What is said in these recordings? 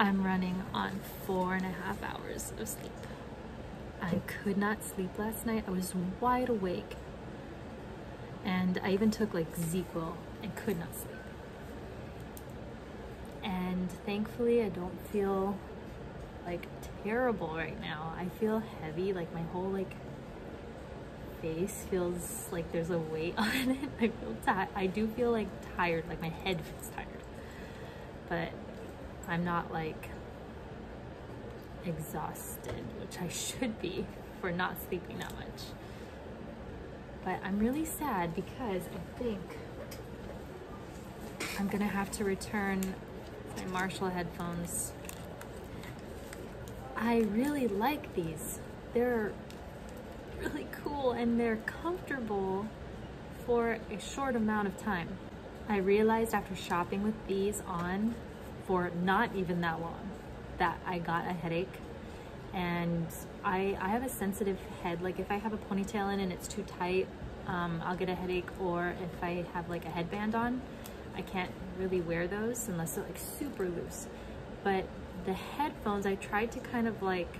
I'm running on 4.5 hours of sleep. I could not sleep last night. I was wide awake. And I even took like Z-Quil and could not sleep. And thankfully I don't feel like terrible right now. I feel heavy, like my whole like face feels like there's a weight on it. I do feel like tired, like my head feels tired. But I'm not like exhausted, which I should be for not sleeping that much. But I'm really sad because I think I'm gonna have to return my Marshall headphones. I really like these. They're really cool and they're comfortable for a short amount of time. I realized after shopping with these on for not even that long that I got a headache, and I have a sensitive head. Like if I have a ponytail in and it's too tight, I'll get a headache, or if I have like a headband on, I can't really wear those unless they're like super loose. But the headphones, I tried to kind of like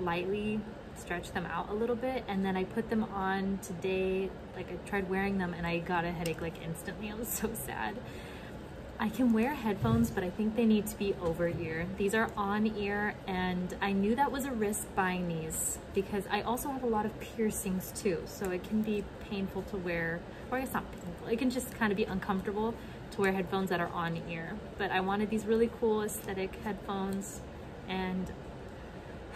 lightly stretch them out a little bit, and then I put them on today. Like I tried wearing them and I got a headache like instantly. I was so sad. I can wear headphones, but I think they need to be over ear. These are on ear, and I knew that was a risk buying these because I also have a lot of piercings too, so it can be painful to wear, or it's not painful, it can just kind of be uncomfortable to wear headphones that are on ear. But I wanted these really cool aesthetic headphones, and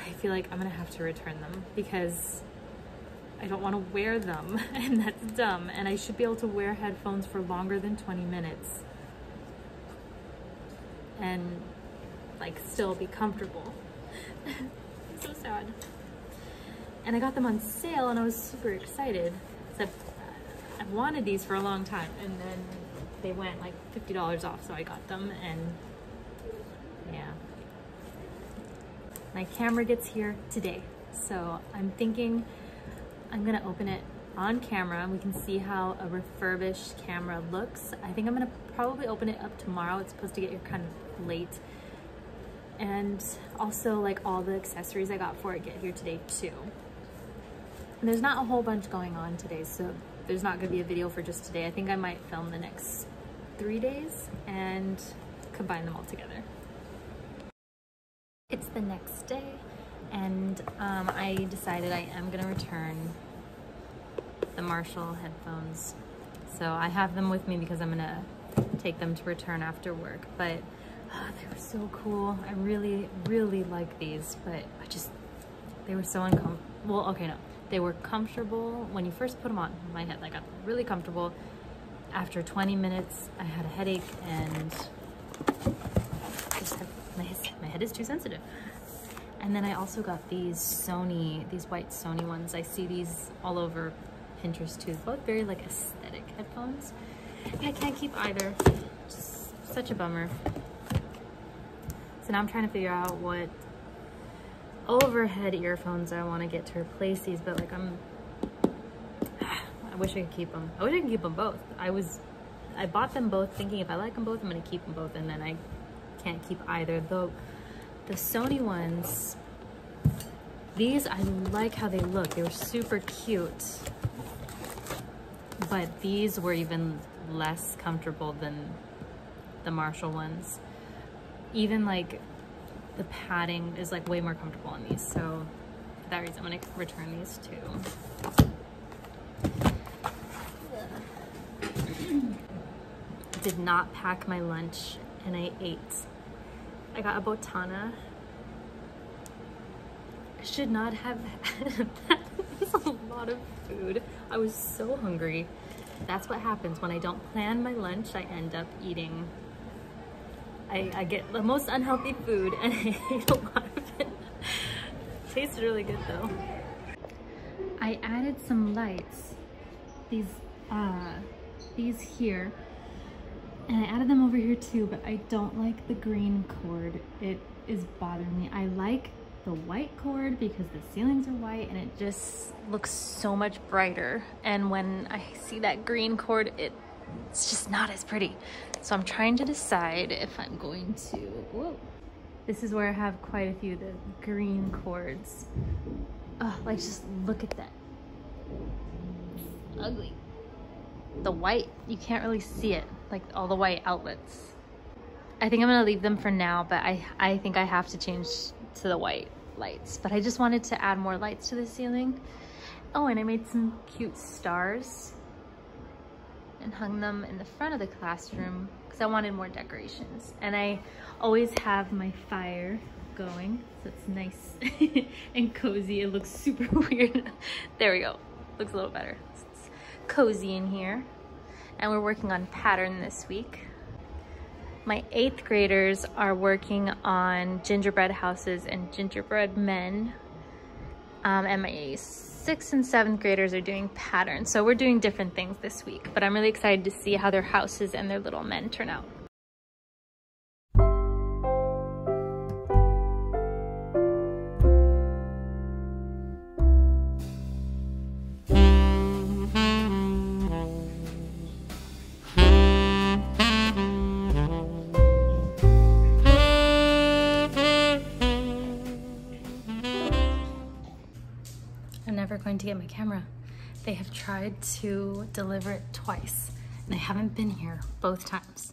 I feel like I'm gonna have to return them because I don't want to wear them, and that's dumb, and I should be able to wear headphones for longer than 20 minutes. And like still be comfortable. So sad. And I got them on sale and I was super excited. Except I've wanted these for a long time, and then they went like $50 off, so I got them, and yeah. My camera gets here today, so I'm thinking I'm gonna open it on camera and we can see how a refurbished camera looks. I think I'm gonna probably open it up tomorrow. It's supposed to get here kind of late. And also like all the accessories I got for it get here today too. And there's not a whole bunch going on today, so there's not gonna be a video for just today. I think I might film the next 3 days and combine them all together. It's the next day, and I decided I am gonna return the Marshall headphones. So I have them with me because I'm gonna take them to return after work, but oh, they were so cool. I really, really like these, but they were so uncomfortable. Well, okay, no, they were comfortable when you first put them on my head. I got really comfortable. After 20 minutes, I had a headache, and my head is too sensitive. And then I also got these Sony, these white Sony ones. I see these all over Pinterest too, both very like aesthetic headphones. I can't keep either, just such a bummer. So now I'm trying to figure out what overhead earphones I want to get to replace these, but like I wish I could keep them. I wish I could keep them both. I bought them both thinking if I like them both, I'm gonna keep them both, and then I can't keep either. Though the Sony ones, these, I like how they look. They were super cute. But these were even less comfortable than the Marshall ones. Even like the padding is like way more comfortable on these. So for that reason, I'm gonna return these too. Did not pack my lunch, and I ate. I got a botana. I should not have had that. It's a lot of food. I was so hungry. That's what happens when I don't plan my lunch. I end up eating. I get the most unhealthy food and I ate a lot of it. Tasted really good though. I added some lights. These here. And I added them over here too, but I don't like the green cord. It is bothering me. I like the white cord because the ceilings are white and it just looks so much brighter. And when I see that green cord, it's just not as pretty. So I'm trying to decide if I'm going to, whoa. This is where I have quite a few of the green cords. Oh, like just look at that. It's ugly. The white, you can't really see it, like all the white outlets. I think I'm gonna leave them for now, but I think I have to change to the white lights, but I just wanted to add more lights to the ceiling. Oh, and I made some cute stars and hung them in the front of the classroom because I wanted more decorations. And I always have my fire going, so it's nice and cozy. It looks super weird. There we go, looks a little better. It's cozy in here. And we're working on pattern this week. My 8th graders are working on gingerbread houses and gingerbread men. And my 6th and 7th graders are doing patterns. So we're doing different things this week, but I'm really excited to see how their houses and their little men turn out. Going to get my camera. They have tried to deliver it twice and I haven't been here both times,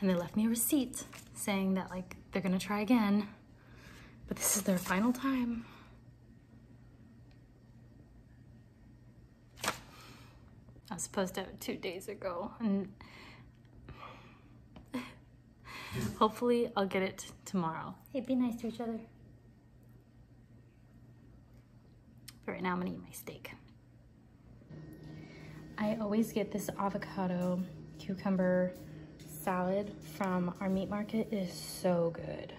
and they left me a receipt saying that like they're gonna try again, but this is their final time. I was supposed to have it 2 days ago and hopefully I'll get it tomorrow. Hey, be nice to each other. But right now I'm gonna eat my steak. I always get this avocado cucumber salad from our meat market. It is so good.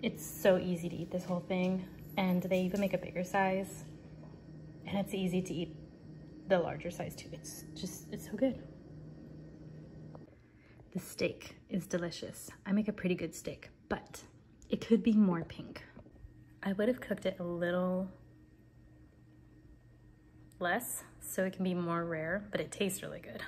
It's so easy to eat this whole thing, and they even make a bigger size, and it's easy to eat the larger size too. It's just, it's so good. The steak is delicious. I make a pretty good steak, but it could be more pink. I would have cooked it a little less so it can be more rare, but it tastes really good.